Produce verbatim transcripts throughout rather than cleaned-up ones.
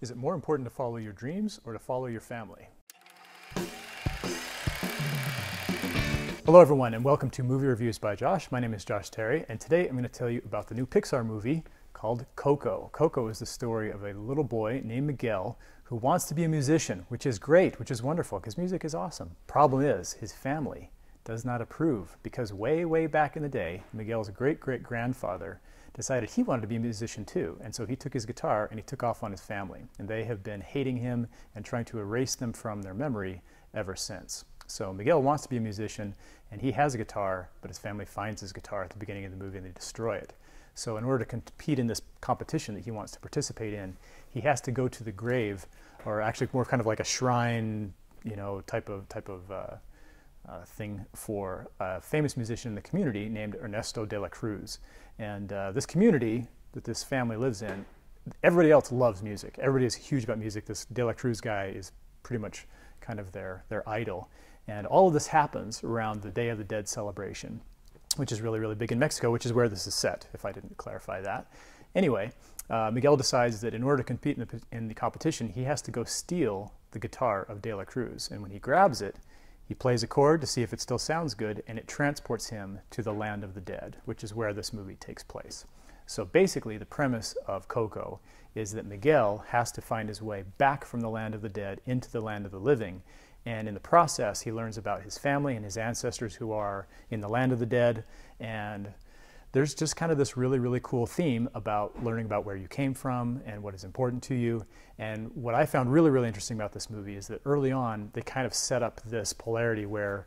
Is it more important to follow your dreams or to follow your family? Hello everyone and welcome to Movie Reviews by Josh. My name is Josh Terry and today I'm going to tell you about the new Pixar movie called Coco. Coco is the story of a little boy named Miguel who wants to be a musician, which is great, which is wonderful because music is awesome. Problem is, his family does not approve because way, way back in the day, Miguel's great-great-grandfather decided he wanted to be a musician too, and so he took his guitar and he took off on his family, and they have been hating him and trying to erase them from their memory ever since. So Miguel wants to be a musician and he has a guitar, but his family finds his guitar at the beginning of the movie and they destroy it. So in order to compete in this competition that he wants to participate in, he has to go to the grave, or actually more kind of like a shrine, you know, type of type of uh, Uh, thing for a famous musician in the community named Ernesto de la Cruz. And uh, this community that this family lives in, everybody else loves music. Everybody is huge about music. This de la Cruz guy is pretty much kind of their, their idol. And all of this happens around the Day of the Dead celebration, which is really, really big in Mexico, which is where this is set, if I didn't clarify that. Anyway, uh, Miguel decides that in order to compete in the, in the competition, he has to go steal the guitar of de la Cruz. And when he grabs it, he plays a chord to see if it still sounds good, and it transports him to the land of the dead, which is where this movie takes place. So basically the premise of Coco is that Miguel has to find his way back from the land of the dead into the land of the living, and in the process he learns about his family and his ancestors who are in the land of the dead, and there's just kind of this really, really cool theme about learning about where you came from and what is important to you. And what I found really, really interesting about this movie is that early on, they kind of set up this polarity where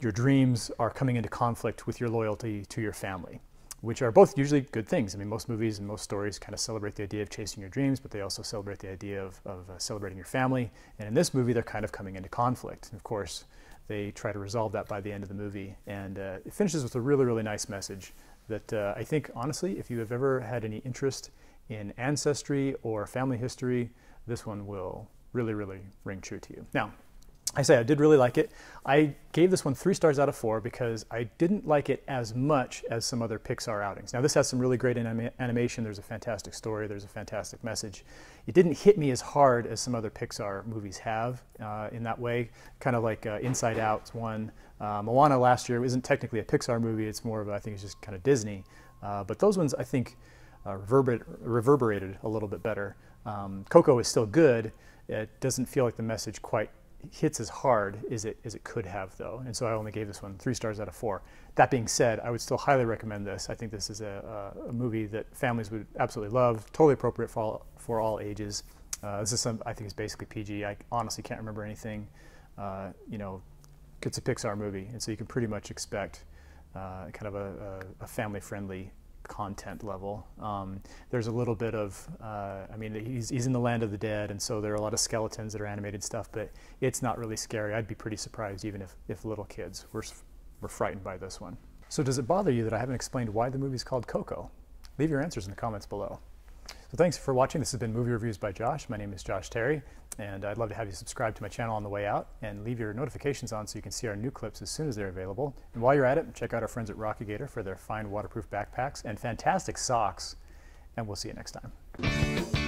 your dreams are coming into conflict with your loyalty to your family, which are both usually good things. I mean, most movies and most stories kind of celebrate the idea of chasing your dreams, but they also celebrate the idea of, of uh, celebrating your family. And in this movie, they're kind of coming into conflict. And of course, they try to resolve that by the end of the movie. And uh, it finishes with a really, really nice message that uh, I think, honestly, if you have ever had any interest in ancestry or family history, this one will really, really ring true to you. Now, I say I did really like it. I gave this one three stars out of four because I didn't like it as much as some other Pixar outings. Now, this has some really great anim animation. There's a fantastic story. There's a fantastic message. It didn't hit me as hard as some other Pixar movies have uh, in that way, kind of like uh, Inside Out's one. Uh, Moana last year isn't technically a Pixar movie. It's more of, a, I think it's just kind of Disney. Uh, but those ones, I think, uh, reverber reverberated a little bit better. Um, Coco is still good. It doesn't feel like the message quite hits as hard as it, as it could have though, and so I only gave this one three stars out of four. That being said, I would still highly recommend this. I think this is a, a movie that families would absolutely love, totally appropriate for all, for all ages. Uh, this is some, I think it's basically P G. I honestly can't remember anything. Uh, you know, it's a Pixar movie, and so you can pretty much expect uh, kind of a, a, a family-friendly content level. Um, there's a little bit of, uh, I mean, he's, he's in the land of the dead, and so there are a lot of skeletons that are animated stuff, but it's not really scary. I'd be pretty surprised even if, if little kids were, were frightened by this one. So does it bother you that I haven't explained why the movie's called Coco? Leave your answers in the comments below. So thanks for watching. This has been Movie Reviews by Josh. My name is Josh Terry, and I'd love to have you subscribe to my channel on the way out and leave your notifications on so you can see our new clips as soon as they're available. And while you're at it, check out our friends at Rockagator for their fine waterproof backpacks and fantastic socks, and we'll see you next time.